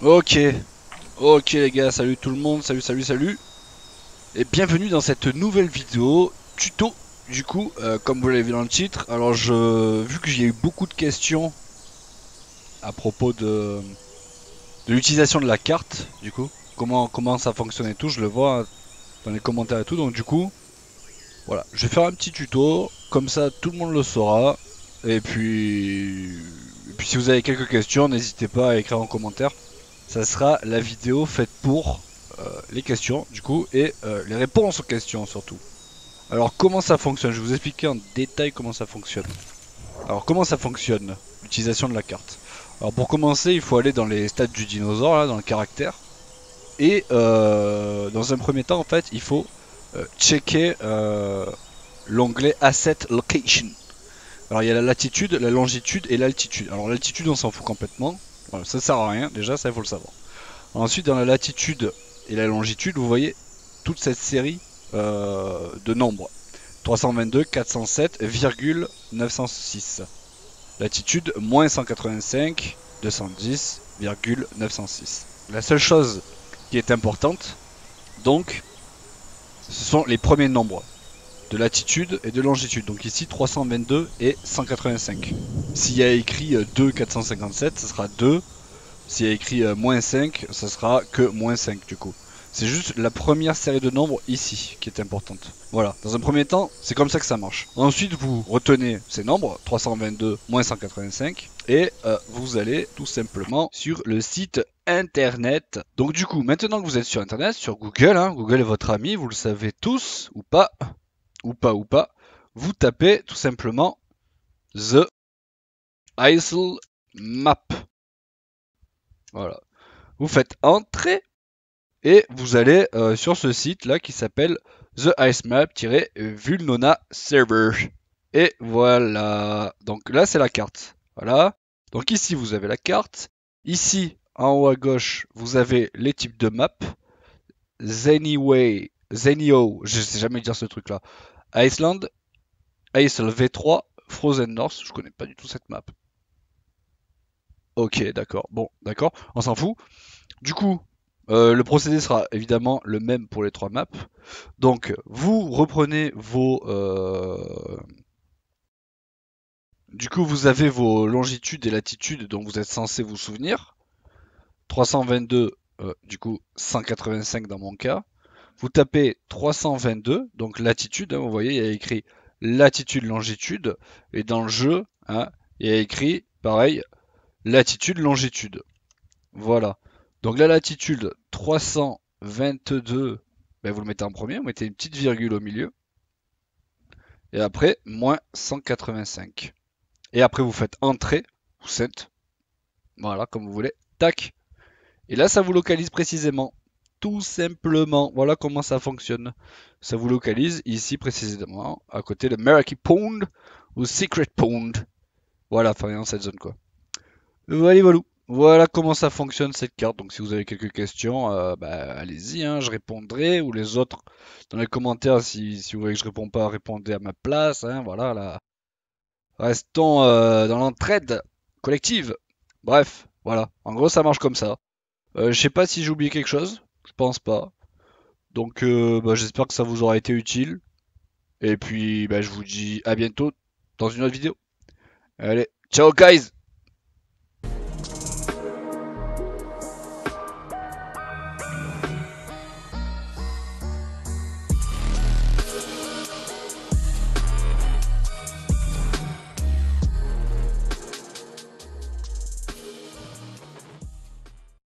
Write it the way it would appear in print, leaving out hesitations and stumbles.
Ok, ok les gars, salut tout le monde, salut. Et bienvenue dans cette nouvelle vidéo tuto, du coup, comme vous l'avez vu dans le titre. Alors vu que j'ai eu beaucoup de questions à propos de l'utilisation de la carte, du coup, comment ça fonctionnait et tout, je le vois dans les commentaires et tout, donc du coup, voilà, je vais faire un petit tuto, comme ça tout le monde le saura, et puis si vous avez quelques questions, n'hésitez pas à écrire en commentaire. Ça sera la vidéo faite pour les questions du coup et les réponses aux questions surtout. Alors comment ça fonctionne, je vais vous expliquer en détail comment ça fonctionne. Alors comment ça fonctionne l'utilisation de la carte. Alors pour commencer il faut aller dans les stats du dinosaure là, dans le caractère. Et dans un premier temps en fait il faut checker l'onglet Asset Location. Alors il y a la latitude, la longitude et l'altitude. Alors l'altitude on s'en fout complètement. Voilà, ça sert à rien, déjà ça il faut le savoir. Ensuite dans la latitude et la longitude vous voyez toute cette série de nombres 322, 407,906. Latitude moins 185, 210,906. La seule chose qui est importante donc ce sont les premiers nombres de latitude et de longitude, donc ici 322 et 185. S'il y a écrit 2, 457, ça sera 2. S'il y a écrit moins 5, ça sera que moins 5 du coup. C'est juste la première série de nombres ici qui est importante. Voilà, dans un premier temps, c'est comme ça que ça marche. Ensuite, vous retenez ces nombres, 322 moins 185, et vous allez tout simplement sur le site internet. Donc du coup, maintenant que vous êtes sur internet, sur Google, hein, Google est votre ami, vous le savez tous, ou pas, vous tapez tout simplement The Isle Map. Voilà. Vous faites entrer et vous allez sur ce site là qui s'appelle The Isle Map-Vulnona Server. Et voilà. Donc là c'est la carte. Voilà. Donc ici vous avez la carte. Ici en haut à gauche vous avez les types de maps. Zenyway. Zenio, je sais jamais dire ce truc là. Iceland, Iceland V3, Frozen North, je connais pas du tout cette map. Ok, d'accord, bon, d'accord, on s'en fout. Du coup, le procédé sera évidemment le même pour les trois maps. Donc, vous reprenez vos... Du coup, vous avez vos longitudes et latitudes dont vous êtes censé vous souvenir. 322, du coup, 185 dans mon cas. Vous tapez 322, donc latitude, hein, vous voyez, il y a écrit latitude, longitude, et dans le jeu, hein, il y a écrit, pareil, latitude, longitude. Voilà. Donc la latitude 322, ben vous le mettez en premier, vous mettez une petite virgule au milieu, et après, moins 185. Et après, vous faites entrée, ou set, voilà, comme vous voulez, tac. Et là, ça vous localise précisément. Tout simplement, voilà comment ça fonctionne. Ça vous localise ici précisément, à côté de Meraki Pond ou Secret Pond. Voilà, enfin dans cette zone quoi. Allez, voilà comment ça fonctionne cette carte. Donc si vous avez quelques questions, bah, allez-y, hein, je répondrai. Ou les autres, dans les commentaires, si vous voyez que je réponds pas, répondez à ma place. Hein, voilà, là. Restons dans l'entraide collective. Bref, voilà. En gros, ça marche comme ça. Je sais pas si j'ai oublié quelque chose. Je pense pas. Donc bah, j'espère que ça vous aura été utile. Et puis bah, je vous dis à bientôt dans une autre vidéo. Allez, ciao guys!